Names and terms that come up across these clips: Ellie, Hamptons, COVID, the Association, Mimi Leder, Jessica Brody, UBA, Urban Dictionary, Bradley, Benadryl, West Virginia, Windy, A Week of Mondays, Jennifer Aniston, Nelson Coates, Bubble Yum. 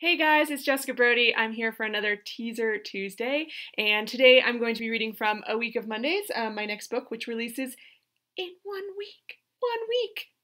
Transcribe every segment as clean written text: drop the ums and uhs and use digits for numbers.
Hey guys, it's Jessica Brody. I'm here for another Teaser Tuesday, and today I'm going to be reading from A Week of Mondays, my next book, which releases in one week,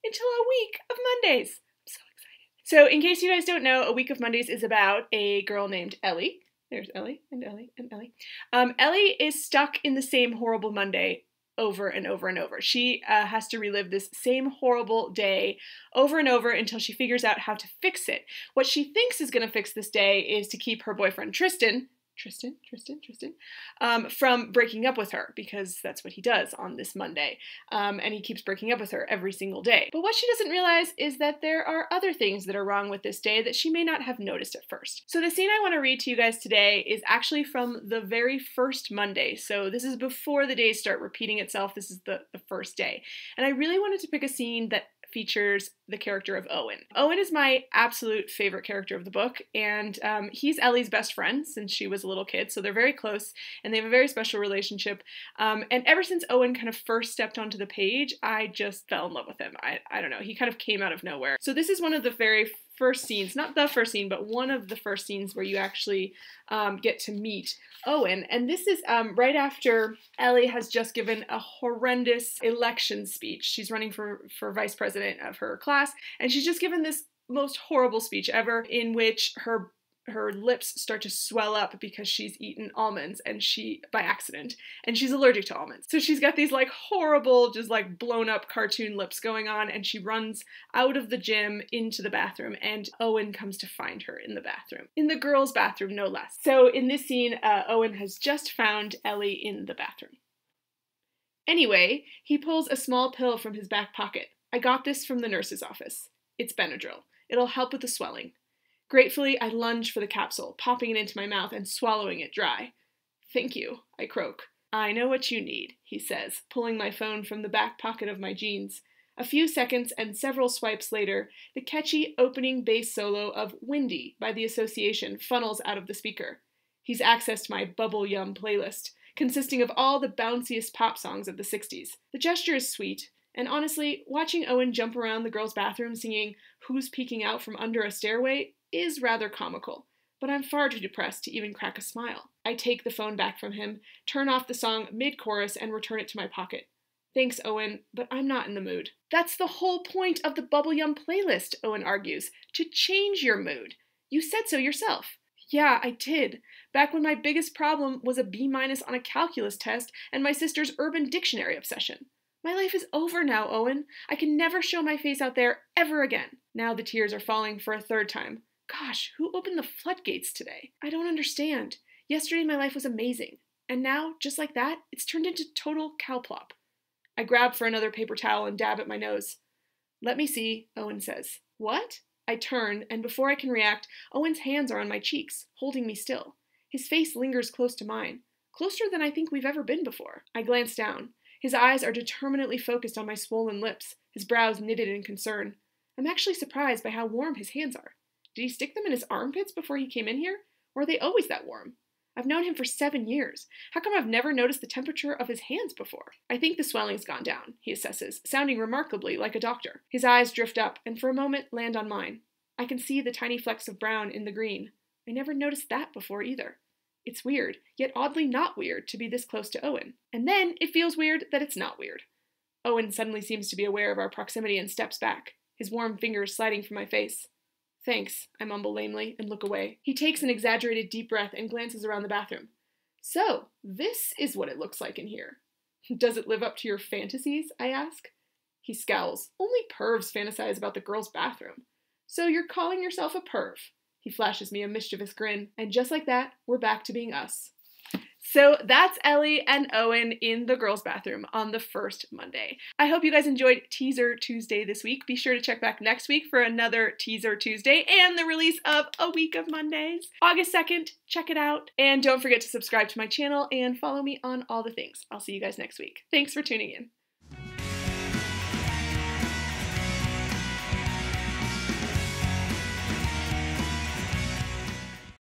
until A Week of Mondays. I'm so excited. So in case you guys don't know, A Week of Mondays is about a girl named Ellie. There's Ellie and Ellie and Ellie. Ellie is stuck in the same horrible Monday over and over and over. She has to relive this same horrible day over and over until she figures out how to fix it. What she thinks is going to fix this day is to keep her boyfriend Tristan, from breaking up with her, because that's what he does on this Monday. And he keeps breaking up with her every single day. But what she doesn't realize is that there are other things that are wrong with this day that she may not have noticed at first. So the scene I want to read to you guys today is actually from the very first Monday. So this is before the days start repeating itself. This is the first day. And I really wanted to pick a scene that features the character of Owen. Owen is my absolute favorite character of the book, and he's Ellie's best friend since she was a little kid, so they're very close and they have a very special relationship. And ever since Owen kind of first stepped onto the page, I just fell in love with him. I don't know, he kind of came out of nowhere. So this is one of the very first scenes, not the first scene, but one of the first scenes where you actually get to meet Owen. And this is right after Ellie has just given a horrendous election speech. She's running for vice president of her class, and she's just given this most horrible speech ever, in which her lips start to swell up because she's eaten almonds, and she, by accident, and she's allergic to almonds. So she's got these like horrible, just like blown up cartoon lips going on, and she runs out of the gym into the bathroom, and Owen comes to find her in the bathroom. In the girls' bathroom, no less. So in this scene, Owen has just found Ellie in the bathroom. Anyway, he pulls a small pill from his back pocket. I got this from the nurse's office. It's Benadryl. It'll help with the swelling. Gratefully, I lunge for the capsule, popping it into my mouth and swallowing it dry. Thank you, I croak. I know what you need, he says, pulling my phone from the back pocket of my jeans. A few seconds and several swipes later, the catchy opening bass solo of Windy by the Association funnels out of the speaker. He's accessed my Bubble Yum playlist, consisting of all the bounciest pop songs of the 60s. The gesture is sweet, and honestly, watching Owen jump around the girls' bathroom singing "Who's Peeking Out from Under a Stairway" is rather comical, but I'm far too depressed to even crack a smile. I take the phone back from him, turn off the song mid-chorus, and return it to my pocket. Thanks, Owen, but I'm not in the mood. That's the whole point of the Bubble Yum playlist, Owen argues, to change your mood. You said so yourself. Yeah, I did. Back when my biggest problem was a B- on a calculus test and my sister's Urban Dictionary obsession. My life is over now, Owen. I can never show my face out there ever again. Now the tears are falling for a third time. Gosh, who opened the floodgates today? I don't understand. Yesterday my life was amazing. And now, just like that, it's turned into total cowplop. I grab for another paper towel and dab at my nose. Let me see, Owen says. What? I turn, and before I can react, Owen's hands are on my cheeks, holding me still. His face lingers close to mine, closer than I think we've ever been before. I glance down. His eyes are determinately focused on my swollen lips, his brows knitted in concern. I'm actually surprised by how warm his hands are. Did he stick them in his armpits before he came in here? Or are they always that warm? I've known him for 7 years. How come I've never noticed the temperature of his hands before? I think the swelling's gone down, he assesses, sounding remarkably like a doctor. His eyes drift up and for a moment land on mine. I can see the tiny flecks of brown in the green. I never noticed that before either. It's weird, yet oddly not weird, to be this close to Owen. And then it feels weird that it's not weird. Owen suddenly seems to be aware of our proximity and steps back, his warm fingers sliding from my face. Thanks, I mumble lamely and look away. He takes an exaggerated deep breath and glances around the bathroom. So, this is what it looks like in here. Does it live up to your fantasies, I ask? He scowls. Only pervs fantasize about the girls' bathroom. So you're calling yourself a perv? He flashes me a mischievous grin. And just like that, we're back to being us. So that's Ellie and Owen in the girls' bathroom on the first Monday. I hope you guys enjoyed Teaser Tuesday this week. Be sure to check back next week for another Teaser Tuesday and the release of A Week of Mondays. August 2nd, check it out. And don't forget to subscribe to my channel and follow me on all the things. I'll see you guys next week. Thanks for tuning in.